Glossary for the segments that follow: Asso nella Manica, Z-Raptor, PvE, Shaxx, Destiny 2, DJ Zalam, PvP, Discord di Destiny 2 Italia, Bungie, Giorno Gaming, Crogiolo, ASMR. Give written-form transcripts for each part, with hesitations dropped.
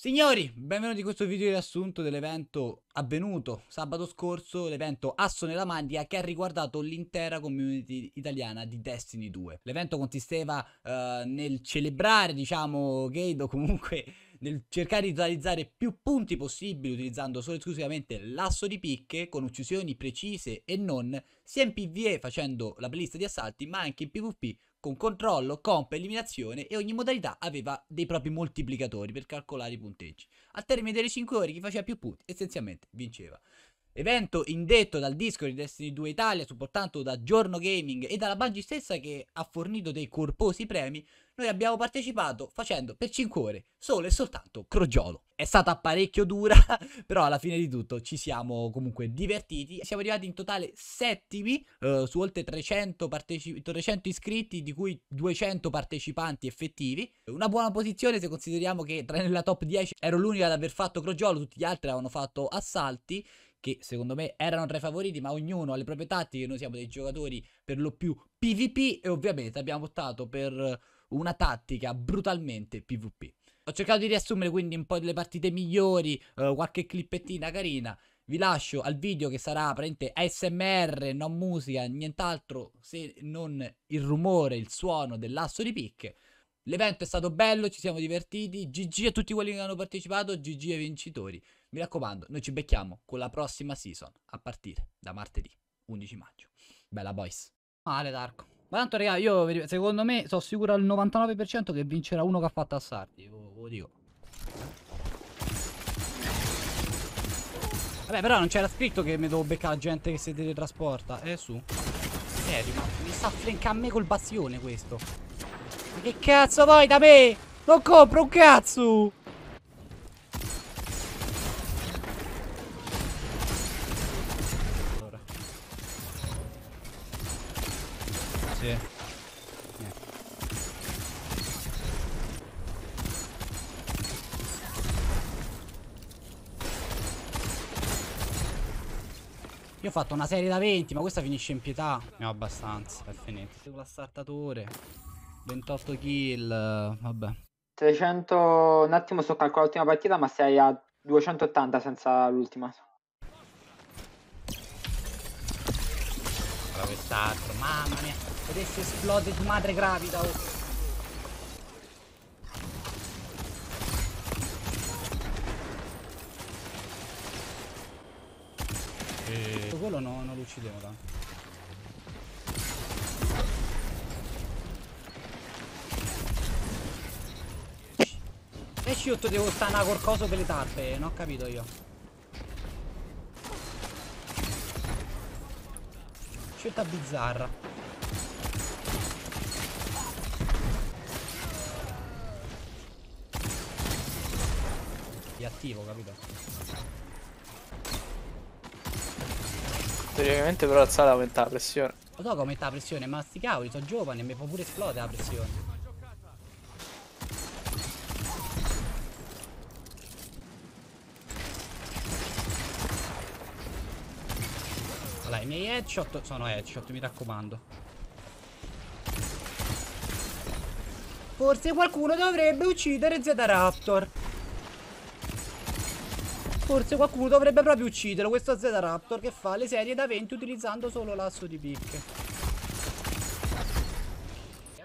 Signori, benvenuti in questo video di riassunto dell'evento avvenuto sabato scorso, l'evento Asso nella Manica che ha riguardato l'intera community italiana di Destiny 2. L'evento consisteva nel celebrare, diciamo, Gate, o comunque nel cercare di realizzare più punti possibili utilizzando solo e esclusivamente l'asso di picche con uccisioni precise e non, sia in PvE facendo la playlist di assalti ma anche in PvP con controllo, comp, eliminazione, e ogni modalità aveva dei propri moltiplicatori per calcolare i punteggi. Al termine delle 5 ore chi faceva più punti essenzialmente vinceva. Evento indetto dal Discord di Destiny 2 Italia, supportato da Giorno Gaming e dalla Bungie stessa, che ha fornito dei corposi premi. Noi abbiamo partecipato facendo per 5 ore solo e soltanto Crogiolo. È stata parecchio dura, però alla fine di tutto ci siamo comunque divertiti. Siamo arrivati in totale settimi su oltre 300 iscritti, di cui 200 partecipanti effettivi. Una buona posizione se consideriamo che tra nella top 10 ero l'unica ad aver fatto Crogiolo, tutti gli altri avevano fatto assalti, che secondo me erano tra i favoriti, ma ognuno ha le proprie tattiche. Noi siamo dei giocatori per lo più PvP e ovviamente abbiamo optato per una tattica brutalmente PvP. Ho cercato di riassumere quindi un po' delle partite migliori, qualche clippettina carina. Vi lascio al video che sarà praticamente ASMR, non musica, nient'altro se non il rumore, il suono dell'asso di picche. L'evento è stato bello, ci siamo divertiti, GG a tutti quelli che hanno partecipato, GG ai vincitori. Mi raccomando, noi ci becchiamo con la prossima season, a partire da martedì 11 maggio. Bella boys. Male Darko. Ma tanto raga, io secondo me sono sicuro al 99% che vincerà uno che ha fatto assarti, ve lo dico. Vabbè, però non c'era scritto che mi devo beccare gente che si teletrasporta. Su. Mi sta affrencando a me col bastione questo. Ma che cazzo vuoi da me? Non compro un cazzo! Allora. Sì. Io ho fatto una serie da 20, ma questa finisce in pietà. Ne ho abbastanza, è finito. Seguo l'assartatore. 28 kill, vabbè. 300, un attimo sto calcolando l'ultima partita, ma sei a 280 senza l'ultima. Bravo, quest'altro, mamma mia. Adesso esplode di madre gravida. Oh. Quello no, non lo uccidevo tanto. Io devo stare col coso per le tarpe, non ho capito io. Scelta bizzarra. Riattivo, capito? Teoricamente però alzare aumenta la pressione. Lo so che aumenta la pressione, ma sti cavoli, sono giovane e mi può pure esplodere la pressione. Allora, i miei headshot sono headshot, mi raccomando. Forse qualcuno dovrebbe uccidere Z-Raptor. Forse qualcuno dovrebbe proprio uccidere questo Z-Raptor che fa le serie da 20 utilizzando solo l'asso di picche.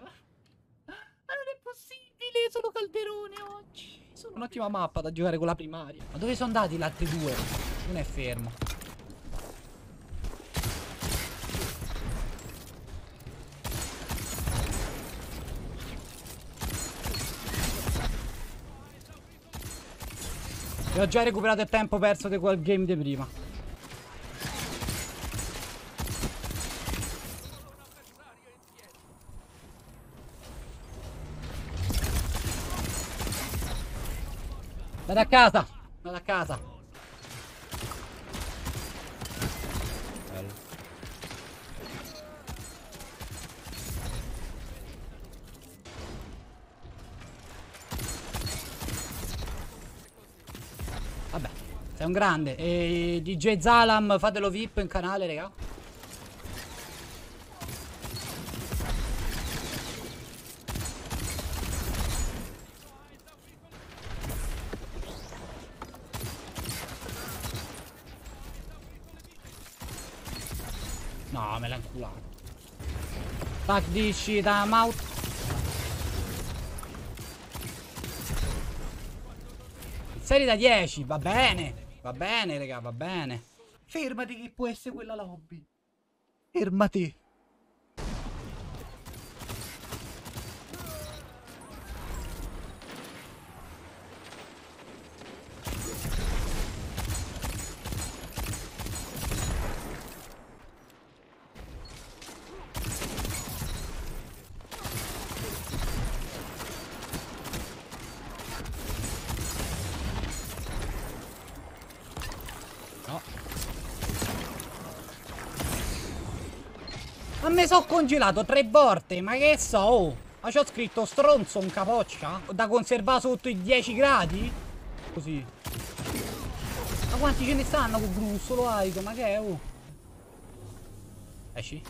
Ma non è possibile, sono calderone oggi. Sono un'ottima mappa da giocare con la primaria. Ma dove sono andati gli altri due? Uno è fermo. E ho già recuperato il tempo perso di quel game di prima. Vado a casa! Vado a casa! Bello. Vabbè, sei un grande. E DJ Zalam, fatelo VIP in canale, raga. Ah, me l'ha inculato. Tac, dici da mouth. Serie da 10, va bene. Va bene, raga, va bene. Fermati che può essere quella lobby. Fermati. A me sono congelato 3 volte, ma che so, oh? Ma c'ho scritto stronzo in capoccia? Da conservare sotto i 10 gradi? Così. Ma quanti ce ne stanno con gruzzolo, aico? Ma che è, oh? Esci.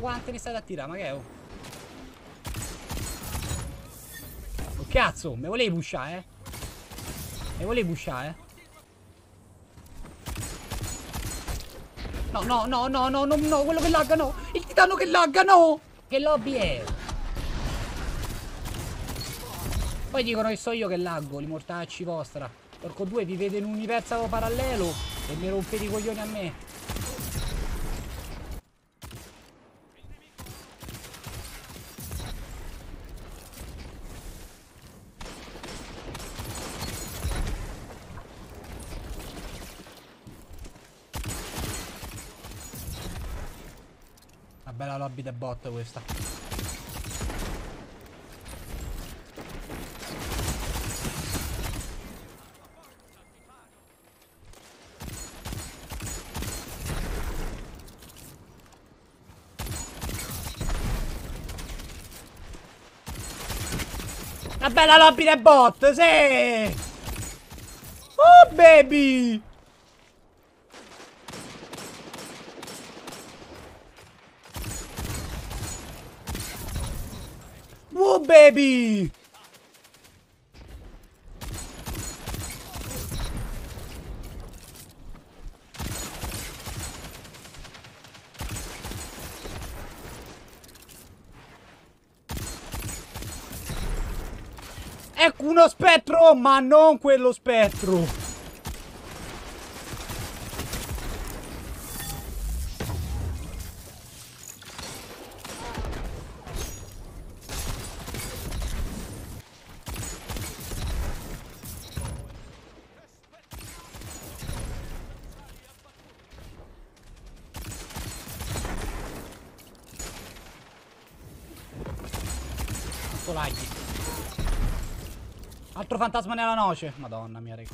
Quante ne state a tirare, ma che è? Oh, oh cazzo, me volevi pushare, eh? Me volevi pushare, eh? No, no, no, no, no, no, no, quello che lagga, no! Il titano che lagga, no! Che lobby è? Poi dicono che so io che laggo, li mortacci vostra. Porco due, vi vede in un universo parallelo e mi rompete i coglioni a me. Bella lobby da bot questa. Una bella lobby da bot, sì! Oh baby! Oh baby! Ecco uno spettro, ma non quello spettro. Altro fantasma nella noce. Madonna mia, raga.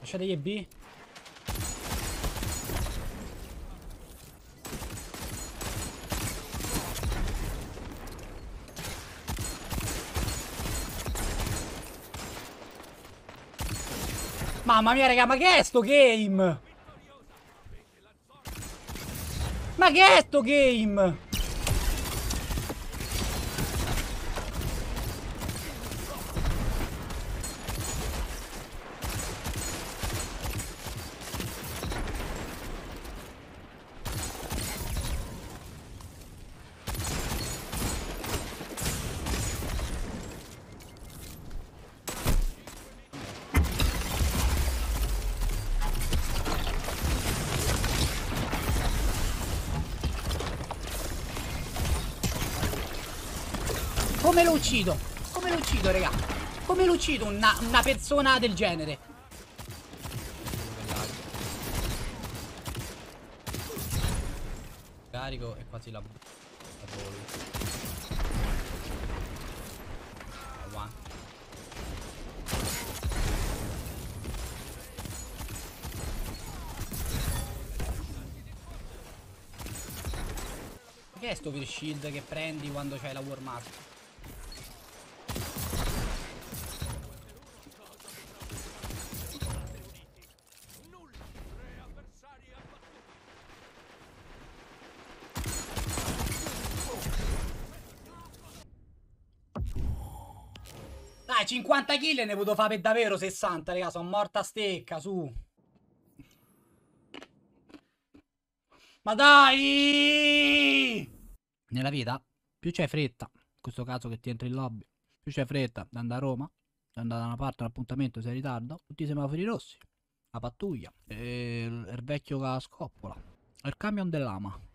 Lasciate gli EB. Mamma mia, raga, ma che è sto game? Ma che è sto game? Come lo uccido? Come lo uccido, raga? Come lo uccido una persona del genere? Carico e quasi la... Che è sto per shield che prendi quando c'hai la war mask? Dai, 50 kill ne potevo fare per davvero 60, raga, sono morta a stecca, su. Ma dai! Nella vita, più c'è fretta, in questo caso che ti entri in lobby, più c'è fretta di andare a Roma, di andare da una parte all'appuntamento, sei in ritardo, tutti i semafori rossi, la pattuglia, il vecchio con la scoppola, il camion dell'ama.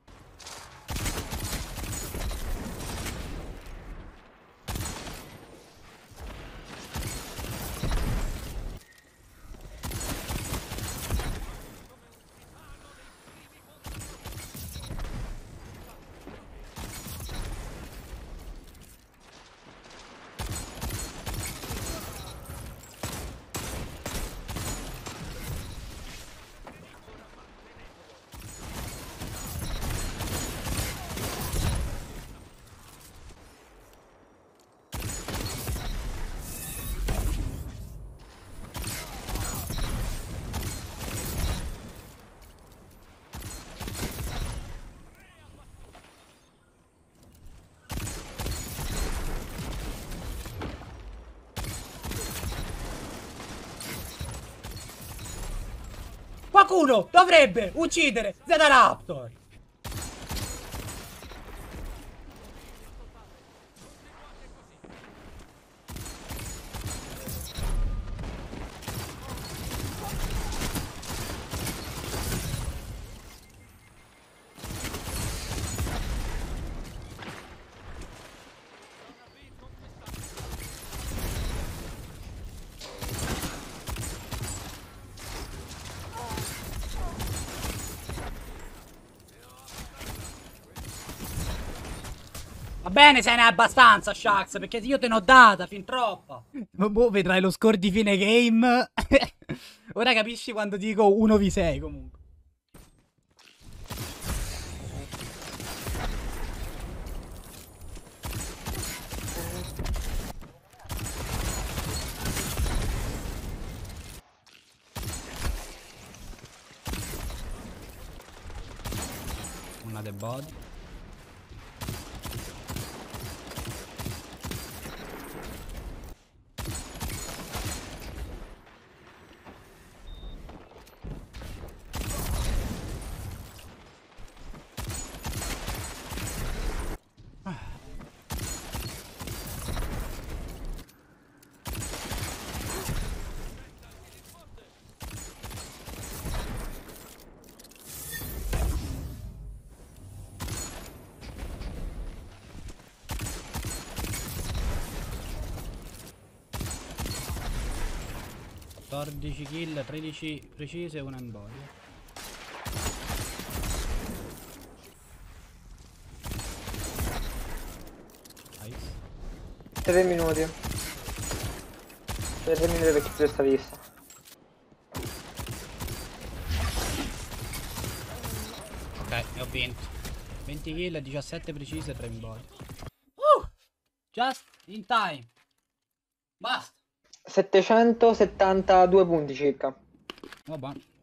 Qualcuno dovrebbe uccidere Z-Raptor. Va bene, se ne hai abbastanza, Shaxx, perché io te ne ho data fin troppa. Boh, vedrai lo score di fine game. Ora capisci quando dico 1v6 comunque. Una dead body. kill, 13 precise e una in body. Nice. 3 minuti. 3 minuti perché c'è questa vista. Ok, ne ho vinto. 20 kill, 17 precise e 3 in body. Just in time. Basta. 772 punti circa. Vabbè.